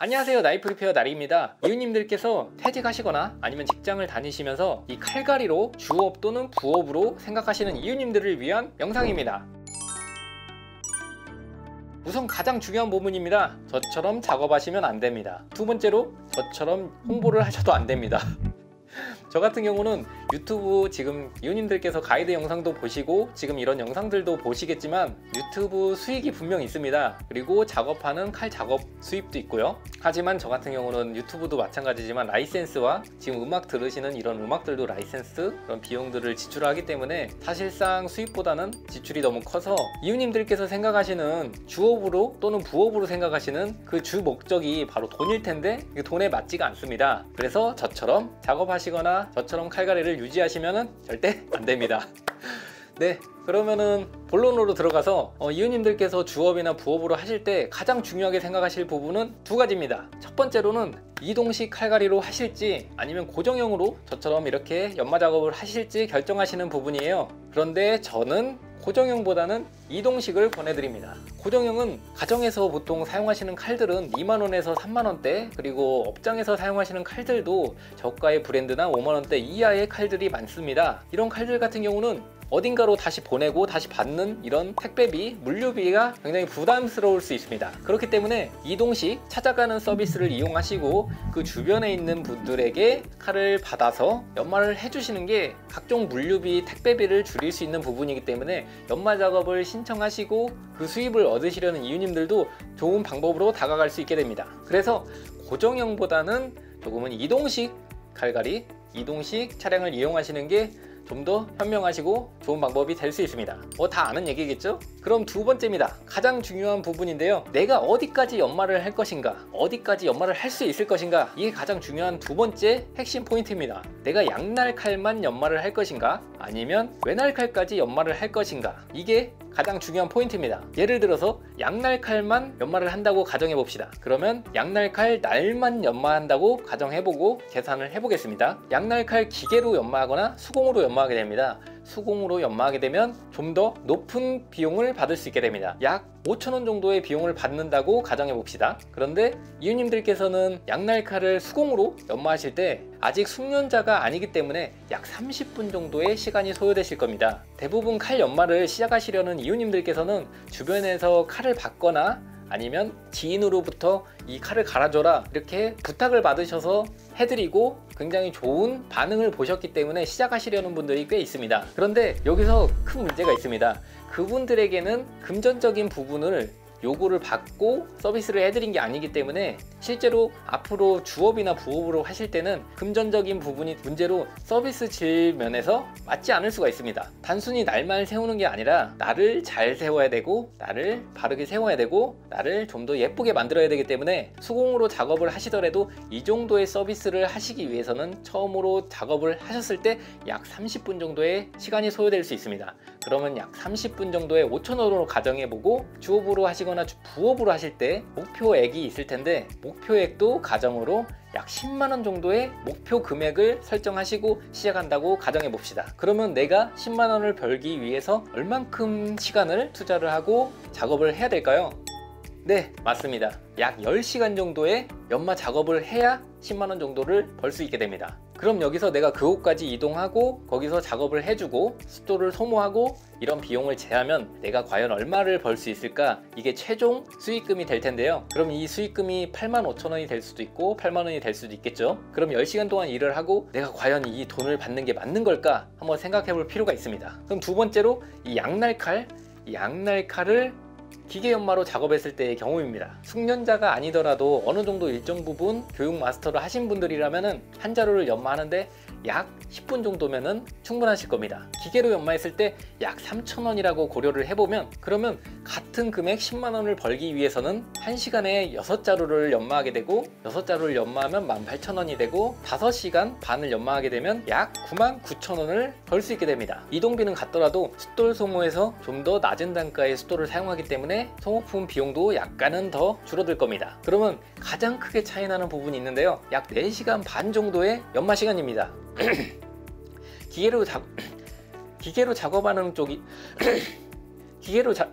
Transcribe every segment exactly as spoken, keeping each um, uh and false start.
안녕하세요, 나이프 리페어 나리입니다. 이웃님들께서 퇴직하시거나 아니면 직장을 다니시면서 이 칼갈이로 주업 또는 부업으로 생각하시는 이웃님들을 위한 영상입니다. 우선 가장 중요한 부분입니다. 저처럼 작업하시면 안 됩니다. 두 번째로 저처럼 홍보를 하셔도 안 됩니다. 저 같은 경우는 유튜브 지금 이웃님들께서 가이드 영상도 보시고 지금 이런 영상들도 보시겠지만 유튜브 수익이 분명 있습니다. 그리고 작업하는 칼 작업 수입도 있고요. 하지만 저 같은 경우는 유튜브도 마찬가지지만 라이센스와 지금 음악 들으시는 이런 음악들도 라이센스 그런 비용들을 지출하기 때문에 사실상 수입보다는 지출이 너무 커서 이웃님들께서 생각하시는 주업으로 또는 부업으로 생각하시는 그 주 목적이 바로 돈일 텐데 그 돈에 맞지가 않습니다. 그래서 저처럼 작업하시거나 저처럼 칼갈이를 유지하시면 절대 안됩니다. 네, 그러면은 본론으로 들어가서 어, 이웃님들께서 주업이나 부업으로 하실 때 가장 중요하게 생각하실 부분은 두 가지입니다. 첫 번째로는 이동식 칼갈이로 하실지 아니면 고정형으로 저처럼 이렇게 연마 작업을 하실지 결정하시는 부분이에요. 그런데 저는 고정형보다는 이동식을 권해드립니다. 고정형은 가정에서 보통 사용하시는 칼들은 이만 원에서 삼만 원대, 그리고 업장에서 사용하시는 칼들도 저가의 브랜드나 오만 원대 이하의 칼들이 많습니다. 이런 칼들 같은 경우는 어딘가로 다시 보내고 다시 받는 이런 택배비, 물류비가 굉장히 부담스러울 수 있습니다. 그렇기 때문에 이동식 찾아가는 서비스를 이용하시고 그 주변에 있는 분들에게 칼을 받아서 연마를 해주시는 게 각종 물류비, 택배비를 줄일 수 있는 부분이기 때문에 연마 작업을 신청하시고 그 수입을 얻으시려는 이웃님들도 좋은 방법으로 다가갈 수 있게 됩니다. 그래서 고정형보다는 조금은 이동식 칼갈이, 이동식 차량을 이용하시는 게 좀 더 현명하시고 좋은 방법이 될 수 있습니다. 뭐 다 아는 얘기겠죠? 그럼 두 번째입니다. 가장 중요한 부분인데요. 내가 어디까지 연마를 할 것인가, 어디까지 연마를 할 수 있을 것인가, 이게 가장 중요한 두 번째 핵심 포인트입니다. 내가 양날 칼만 연마를 할 것인가 아니면 외날 칼까지 연마를 할 것인가, 이게 가장 중요한 포인트입니다. 예를 들어서 양날 칼만 연마를 한다고 가정해 봅시다. 그러면 양날 칼 날만 연마한다고 가정해 보고 계산을 해 보겠습니다. 양날 칼 기계로 연마하거나 수공으로 연마하게 됩니다. 수공으로 연마하게 되면 좀 더 높은 비용을 받을 수 있게 됩니다. 약 오천 원 정도의 비용을 받는다고 가정해 봅시다. 그런데 이웃님들께서는 양날칼을 수공으로 연마하실 때 아직 숙련자가 아니기 때문에 약 삼십 분 정도의 시간이 소요되실 겁니다. 대부분 칼 연마를 시작하시려는 이웃님들께서는 주변에서 칼을 받거나 아니면 지인으로부터 이 칼을 갈아줘라 이렇게 부탁을 받으셔서 해드리고 굉장히 좋은 반응을 보셨기 때문에 시작하시려는 분들이 꽤 있습니다. 그런데 여기서 큰 문제가 있습니다. 그분들에게는 금전적인 부분을 요구를 받고 서비스를 해드린 게 아니기 때문에 실제로 앞으로 주업이나 부업으로 하실 때는 금전적인 부분이 문제로 서비스 질 면에서 맞지 않을 수가 있습니다. 단순히 날만 세우는 게 아니라 나를 잘 세워야 되고 나를 바르게 세워야 되고 나를 좀 더 예쁘게 만들어야 되기 때문에 수공으로 작업을 하시더라도 이 정도의 서비스를 하시기 위해서는 처음으로 작업을 하셨을 때 약 삼십 분 정도의 시간이 소요될 수 있습니다. 그러면 약 삼십 분 정도의 오천 원으로 가정해보고 주업으로 하시는 거나 부업으로 하실 때 목표액이 있을 텐데 목표액도 가정으로 약 십만 원 정도의 목표 금액을 설정하시고 시작한다고 가정해 봅시다. 그러면 내가 십만 원을 벌기 위해서 얼만큼 시간을 투자를 하고 작업을 해야 될까요? 네, 맞습니다. 약 열 시간 정도의 연마 작업을 해야 십만 원 정도를 벌 수 있게 됩니다. 그럼 여기서 내가 그 곳까지 이동하고 거기서 작업을 해주고 숙소를 소모하고 이런 비용을 제하면 내가 과연 얼마를 벌 수 있을까, 이게 최종 수익금이 될 텐데요. 그럼 이 수익금이 팔만 오천 원이 될 수도 있고 팔만 원이 될 수도 있겠죠. 그럼 열 시간 동안 일을 하고 내가 과연 이 돈을 받는 게 맞는 걸까 한번 생각해 볼 필요가 있습니다. 그럼 두 번째로 이 양날칼, 이 양날칼을 기계 연마로 작업했을 때의 경우입니다. 숙련자가 아니더라도 어느 정도 일정 부분 교육 마스터를 하신 분들이라면 한 자루를 연마하는데 약 십 분 정도면은 충분하실 겁니다. 기계로 연마했을 때 약 삼천 원이라고 고려를 해보면 그러면 같은 금액 십만 원을 벌기 위해서는 한 시간에 여섯 자루를 연마하게 되고 여섯 자루를 연마하면 만 팔천 원이 되고 다섯 시간 반을 연마하게 되면 약 구만 구천 원을 벌 수 있게 됩니다. 이동비는 같더라도 숫돌 소모에서 좀 더 낮은 단가의 숫돌을 사용하기 때문에 소모품 비용도 약간은 더 줄어들 겁니다. 그러면 가장 크게 차이나는 부분이 있는데요. 약 네 시간 반 정도의 연마 시간입니다. 기계로 작 기계로 작업하는 쪽이 기계로 작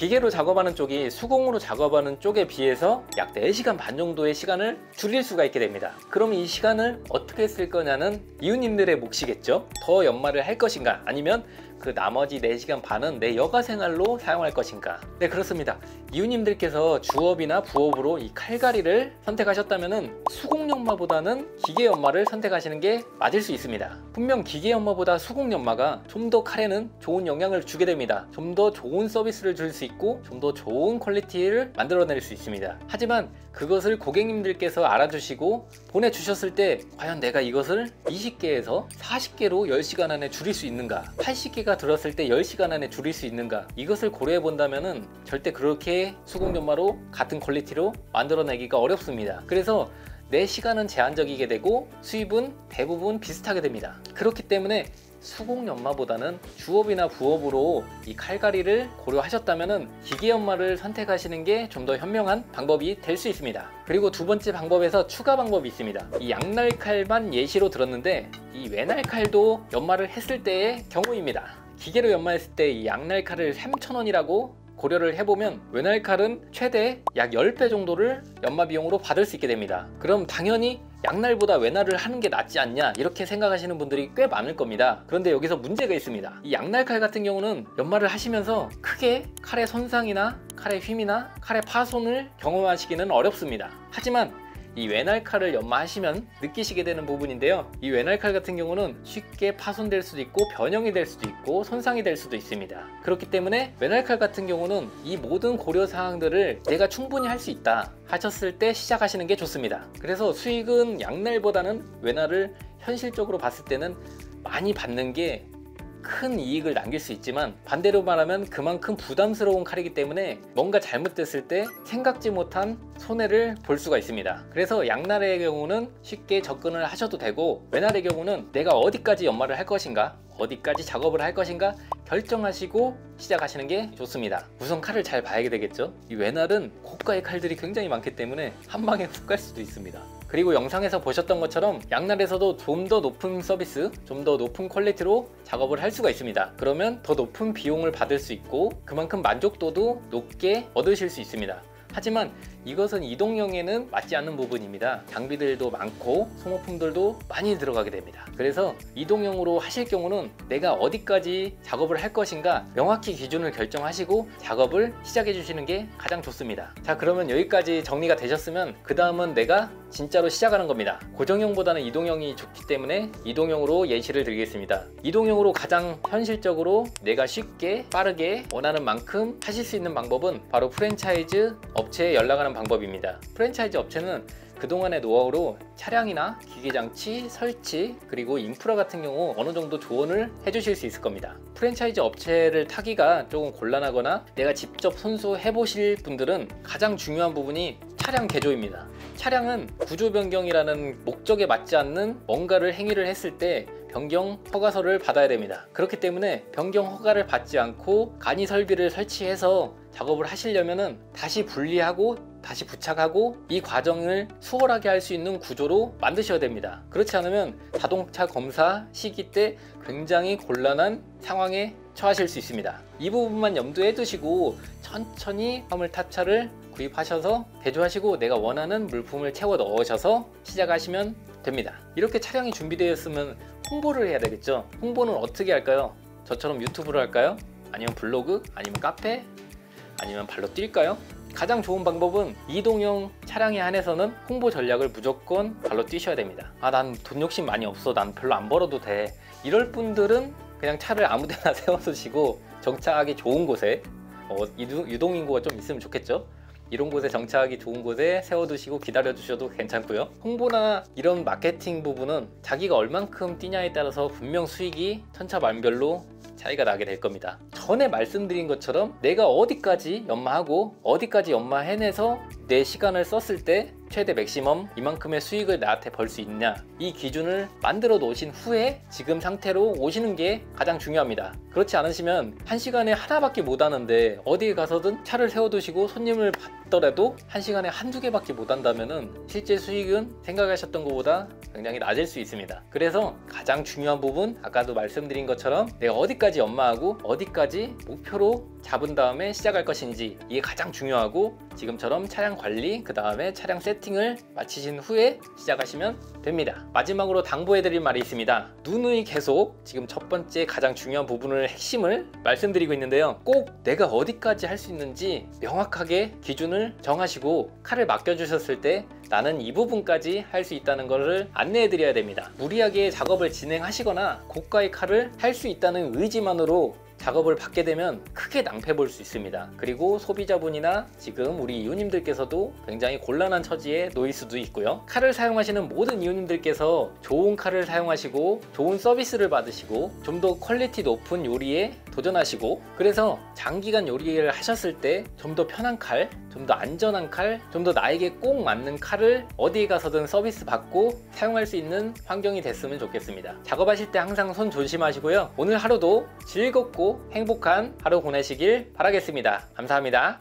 기계로 작업하는 쪽이 수공으로 작업하는 쪽에 비해서 약 네 시간 반 정도의 시간을 줄일 수가 있게 됩니다. 그럼 이 시간을 어떻게 쓸 거냐는 이웃님들의 몫이겠죠. 더 연마를 할 것인가, 아니면 그 나머지 네 시간 반은 내 여가생활로 사용할 것인가. 네, 그렇습니다. 이웃님들께서 주업이나 부업으로 이 칼갈이를 선택하셨다면 수공연마보다는 기계연마를 선택하시는 게 맞을 수 있습니다. 분명 기계연마보다 수공연마가 좀 더 칼에는 좋은 영향을 주게 됩니다. 좀 더 좋은 서비스를 줄 수 있고 좀 더 좋은 퀄리티를 만들어낼 수 있습니다. 하지만 그것을 고객님들께서 알아주시고 보내주셨을 때 과연 내가 이것을 이십 개에서 사십 개로 열 시간 안에 줄일 수 있는가, 팔십 개가 들었을 때 열 시간 안에 줄일 수 있는가, 이것을 고려해 본다면 절대 그렇게 수공연마로 같은 퀄리티로 만들어내기가 어렵습니다. 그래서 내 시간은 제한적이게 되고 수입은 대부분 비슷하게 됩니다. 그렇기 때문에 수공연마보다는 주업이나 부업으로 이 칼갈이를 고려하셨다면 기계연마를 선택하시는 게 좀 더 현명한 방법이 될 수 있습니다. 그리고 두 번째 방법에서 추가 방법이 있습니다. 이 양날칼만 예시로 들었는데 이 외날칼도 연마를 했을 때의 경우입니다. 기계로 연마했을 때 이 양날칼을 삼천 원이라고 고려를 해보면 외날칼은 최대 약 십 배 정도를 연마 비용으로 받을 수 있게 됩니다. 그럼 당연히 양날보다 외날을 하는 게 낫지 않냐, 이렇게 생각하시는 분들이 꽤 많을 겁니다. 그런데 여기서 문제가 있습니다. 이 양날칼 같은 경우는 연마를 하시면서 크게 칼의 손상이나 칼의 휨이나 칼의 파손을 경험하시기는 어렵습니다. 하지만 이 외날칼을 연마하시면 느끼시게 되는 부분인데요, 이 외날칼 같은 경우는 쉽게 파손될 수도 있고 변형이 될 수도 있고 손상이 될 수도 있습니다. 그렇기 때문에 외날칼 같은 경우는 이 모든 고려사항들을 내가 충분히 할 수 있다 하셨을 때 시작하시는 게 좋습니다. 그래서 수익은 양날보다는 외날을 현실적으로 봤을 때는 많이 받는 게 큰 이익을 남길 수 있지만, 반대로 말하면 그만큼 부담스러운 칼이기 때문에 뭔가 잘못됐을 때 생각지 못한 손해를 볼 수가 있습니다. 그래서 양날의 경우는 쉽게 접근을 하셔도 되고, 외날의 경우는 내가 어디까지 연마를 할 것인가, 어디까지 작업을 할 것인가 결정하시고 시작하시는 게 좋습니다. 우선 칼을 잘 봐야 되겠죠. 이 외날은 고가의 칼들이 굉장히 많기 때문에 한 방에 훅 갈 수도 있습니다. 그리고 영상에서 보셨던 것처럼 양날에서도 좀 더 높은 서비스, 좀 더 높은 퀄리티로 작업을 할 수가 있습니다. 그러면 더 높은 비용을 받을 수 있고 그만큼 만족도도 높게 얻으실 수 있습니다. 하지만 이것은 이동형에는 맞지 않는 부분입니다. 장비들도 많고 소모품들도 많이 들어가게 됩니다. 그래서 이동형으로 하실 경우는 내가 어디까지 작업을 할 것인가 명확히 기준을 결정하시고 작업을 시작해 주시는 게 가장 좋습니다. 자, 그러면 여기까지 정리가 되셨으면 그 다음은 내가 진짜로 시작하는 겁니다. 고정형보다는 이동형이 좋기 때문에 이동형으로 예시를 드리겠습니다. 이동형으로 가장 현실적으로 내가 쉽게 빠르게 원하는 만큼 하실 수 있는 방법은 바로 프랜차이즈 업체에 연락하는 방법입니다. 프랜차이즈 업체는 그동안의 노하우로 차량이나 기계장치, 설치, 그리고 인프라 같은 경우 어느 정도 조언을 해주실 수 있을 겁니다. 프랜차이즈 업체를 타기가 조금 곤란하거나 내가 직접 손수해 보실 분들은 가장 중요한 부분이 차량 개조입니다. 차량은 구조 변경이라는 목적에 맞지 않는 뭔가를 행위를 했을 때 변경 허가서를 받아야 됩니다. 그렇기 때문에 변경 허가를 받지 않고 간이 설비를 설치해서 작업을 하시려면은 다시 분리하고 다시 부착하고 이 과정을 수월하게 할 수 있는 구조로 만드셔야 됩니다. 그렇지 않으면 자동차 검사 시기 때 굉장히 곤란한 상황에 처하실 수 있습니다. 이 부분만 염두해 두시고 천천히 화물탑차를 구입하셔서 개조하시고 내가 원하는 물품을 채워 넣으셔서 시작하시면 됩니다. 이렇게 차량이 준비되어 있으면 홍보를 해야 되겠죠. 홍보는 어떻게 할까요? 저처럼 유튜브로 할까요? 아니면 블로그? 아니면 카페? 아니면 발로 뛸까요? 가장 좋은 방법은 이동형 차량에 한해서는 홍보 전략을 무조건 발로 뛰셔야 됩니다. 아, 난 돈 욕심 많이 없어, 난 별로 안 벌어도 돼, 이럴 분들은 그냥 차를 아무데나 세워두시고 정차하기 좋은 곳에, 어, 유동인구가 좀 있으면 좋겠죠. 이런 곳에 정차하기 좋은 곳에 세워두시고 기다려주셔도 괜찮고요. 홍보나 이런 마케팅 부분은 자기가 얼만큼 뛰냐에 따라서 분명 수익이 천차만별로 차이가 나게 될 겁니다. 전에 말씀드린 것처럼 내가 어디까지 연마하고 어디까지 연마해내서 내 시간을 썼을 때 최대 맥시멈 이만큼의 수익을 나한테 벌 수 있냐, 이 기준을 만들어 놓으신 후에 지금 상태로 오시는 게 가장 중요합니다. 그렇지 않으시면 한 시간에 하나밖에 못 하는데 어디에 가서든 차를 세워두시고 손님을 받더라도 한 시간에 한두 개밖에 못 한다면은 실제 수익은 생각하셨던 것보다 굉장히 낮을 수 있습니다. 그래서 가장 중요한 부분, 아까도 말씀드린 것처럼 내가 어디까지 연마하고 어디까지 목표로 잡은 다음에 시작할 것인지, 이게 가장 중요하고 지금처럼 차량 관리, 그 다음에 차량 세팅을 마치신 후에 시작하시면 됩니다. 마지막으로 당부해드릴 말이 있습니다. 누누이 계속 지금 첫 번째 가장 중요한 부분을, 핵심을 말씀드리고 있는데요, 꼭 내가 어디까지 할 수 있는지 명확하게 기준을 정하시고 칼을 맡겨주셨을 때 나는 이 부분까지 할 수 있다는 것을 안내해드려야 됩니다. 무리하게 작업을 진행하시거나 고가의 칼을 할 수 있다는 의지만으로 작업을 받게 되면 크게 낭패 볼 수 있습니다. 그리고 소비자분이나 지금 우리 이웃님들께서도 굉장히 곤란한 처지에 놓일 수도 있고요. 칼을 사용하시는 모든 이웃님들께서 좋은 칼을 사용하시고 좋은 서비스를 받으시고 좀 더 퀄리티 높은 요리에 도전하시고, 그래서 장기간 요리를 하셨을 때 좀 더 편한 칼, 좀 더 안전한 칼, 좀 더 나에게 꼭 맞는 칼을 어디에 가서든 서비스 받고 사용할 수 있는 환경이 됐으면 좋겠습니다. 작업하실 때 항상 손 조심하시고요. 오늘 하루도 즐겁고 행복한 하루 보내시길 바라겠습니다. 감사합니다.